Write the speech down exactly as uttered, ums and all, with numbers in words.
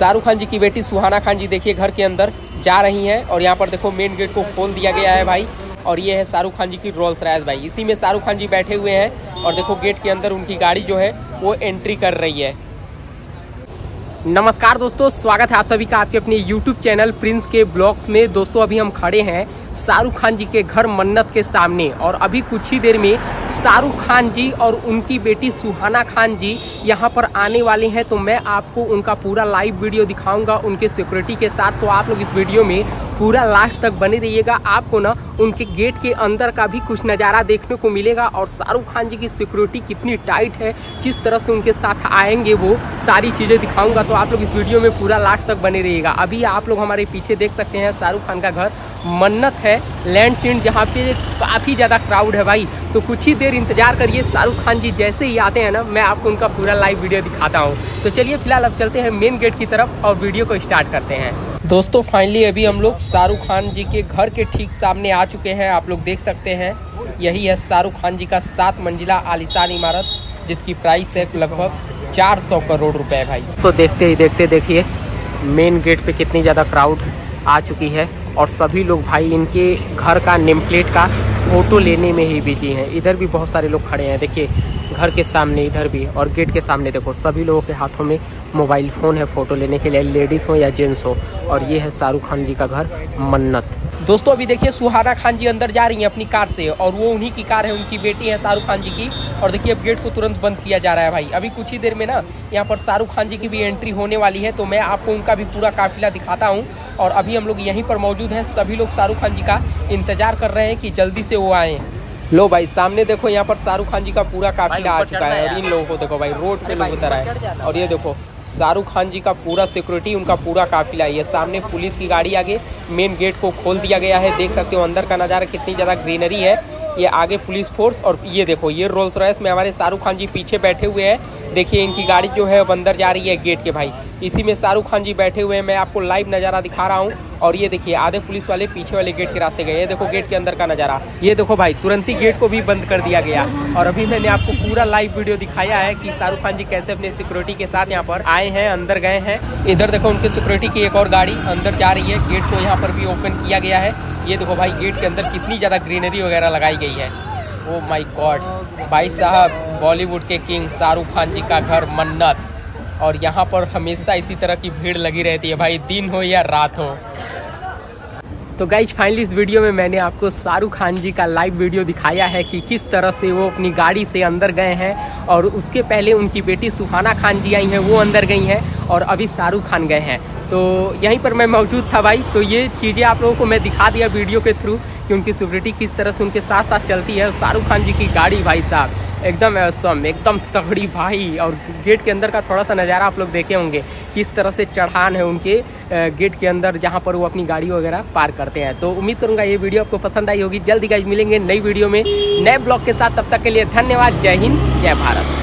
शाहरुख खान जी की बेटी सुहाना खान जी देखिए घर के अंदर जा रही हैं और यहाँ पर देखो मेन गेट को खोल दिया गया है भाई। और ये है शाहरुख खान जी की रोल्स रॉयस भाई, इसी में शाहरुख खान जी बैठे हुए हैं और देखो गेट के अंदर उनकी गाड़ी जो है वो एंट्री कर रही है। नमस्कार दोस्तों, स्वागत है आप सभी का आपके अपने यूट्यूब चैनल प्रिंस के ब्लॉग्स में। दोस्तों अभी हम खड़े हैं शाहरुख खान जी के घर मन्नत के सामने और अभी कुछ ही देर में शाहरुख खान जी और उनकी बेटी सुहाना खान जी यहाँ पर आने वाले हैं। तो मैं आपको उनका पूरा लाइव वीडियो दिखाऊंगा उनके सिक्योरिटी के साथ, तो आप लोग इस वीडियो में पूरा लास्ट तक बने रहिएगा। आपको ना उनके गेट के अंदर का भी कुछ नज़ारा देखने को मिलेगा और शाहरुख खान जी की सिक्योरिटी कितनी टाइट है, किस तरह से उनके साथ आएंगे, वो सारी चीज़ें दिखाऊंगा। तो आप लोग इस वीडियो में पूरा लास्ट तक बने रहिएगा। अभी आप लोग हमारे पीछे देख सकते हैं शाहरुख खान का घर मन्नत है लैंडस्टैंड, जहाँ पे काफ़ी ज़्यादा क्राउड है भाई। तो कुछ ही देर इंतजार करिए, शाहरुख खान जी जैसे ही आते हैं ना मैं आपको उनका पूरा लाइव वीडियो दिखाता हूँ। तो चलिए फिलहाल अब चलते हैं मेन गेट की तरफ और वीडियो को स्टार्ट करते हैं। दोस्तों फाइनली अभी हम लोग शाहरुख खान जी के घर के ठीक सामने आ चुके हैं। आप लोग देख सकते हैं यही है शाहरुख खान जी का सात मंजिला आलीशान इमारत, जिसकी प्राइस है लगभग चार सौ करोड़ रुपए भाई। तो देखते ही देखते देखिए मेन गेट पे कितनी ज़्यादा क्राउड आ चुकी है और सभी लोग भाई इनके घर का नेम प्लेट का फ़ोटो लेने में ही बिजी हैं। इधर भी बहुत सारे लोग खड़े हैं, देखिए घर के सामने इधर भी और गेट के सामने देखो सभी लोगों के हाथों में मोबाइल फ़ोन है फ़ोटो लेने के लिए, लेडीज़ हो या जेंट्स हो। और ये है शाहरुख खान जी का घर मन्नत। दोस्तों अभी देखिए सुहाना खान जी अंदर जा रही हैं अपनी कार से और वो उन्हीं की कार है, उनकी बेटी है शाहरुख खान जी की। और देखिए अब गेट को तुरंत बंद किया जा रहा है भाई। अभी कुछ ही देर में ना यहाँ पर शाहरुख खान जी की भी एंट्री होने वाली है, तो मैं आपको उनका भी पूरा काफिला दिखाता हूँ। और अभी हम लोग यहीं पर मौजूद हैं, सभी लोग शाहरुख खान जी का इंतजार कर रहे हैं कि जल्दी से वो आएँ। लो भाई सामने देखो यहाँ पर शाहरुख खान जी का पूरा काफिला आ चुका है और इन लोगों को देखो भाई रोड पे लोग उतर आए हैं। और ये देखो शाहरुख खान जी का पूरा सिक्योरिटी, उनका पूरा काफिला। ये सामने पुलिस की गाड़ी आगे मेन गेट को खोल दिया गया है, देख सकते हो अंदर का नज़ारा कितनी ज़्यादा ग्रीनरी है। ये आगे पुलिस फोर्स और ये देखो ये रोल्स रॉयस में हमारे शाहरुख खान जी पीछे बैठे हुए हैं। देखिए इनकी गाड़ी जो है अब अंदर जा रही है गेट के भाई, इसी में शाहरुख खान जी बैठे हुए हैं। मैं आपको लाइव नज़ारा दिखा रहा हूँ। और ये देखिए आधे पुलिस वाले पीछे वाले गेट के रास्ते गए। ये देखो गेट के अंदर का नज़ारा, ये देखो भाई तुरंत ही गेट को भी बंद कर दिया गया। और अभी मैंने आपको पूरा लाइव वीडियो दिखाया है कि शाहरुख खान जी कैसे अपने सिक्योरिटी के साथ यहाँ पर आए हैं, अंदर गए हैं। इधर देखो उनके सिक्योरिटी की एक और गाड़ी अंदर जा रही है, गेट को यहाँ पर भी ओपन किया गया है। ये देखो भाई गेट के अंदर कितनी ज़्यादा ग्रीनरी वगैरह लगाई गई है। ओ माई गॉड भाई साहब, बॉलीवुड के किंग शाहरुख खान जी का घर मन्नत। और यहाँ पर हमेशा इसी तरह की भीड़ लगी रहती है भाई, दिन हो या रात हो। तो गाइज फाइनली इस वीडियो में मैंने आपको शाहरुख खान जी का लाइव वीडियो दिखाया है कि किस तरह से वो अपनी गाड़ी से अंदर गए हैं। और उसके पहले उनकी बेटी सुहाना खान जी आई हैं, वो अंदर गई हैं और अभी शाहरुख खान गए हैं। तो यहीं पर मैं मौजूद था भाई, तो ये चीज़ें आप लोगों को मैं दिखा दिया वीडियो के थ्रू कि उनकी सिक्योरिटी किस तरह से उनके साथ साथ चलती है। और शाहरुख खान जी की गाड़ी भाई साहब एकदम असम एकदम तगड़ी भाई। और गेट के अंदर का थोड़ा सा नज़ारा आप लोग देखे होंगे किस तरह से चढ़ान है उनके गेट के अंदर, जहां पर वो अपनी गाड़ी वगैरह पार करते हैं। तो उम्मीद करूंगा ये वीडियो आपको पसंद आई होगी। जल्दी गाइस मिलेंगे नई वीडियो में नए ब्लॉग के साथ, तब तक के लिए धन्यवाद। जय हिंद जय भारत।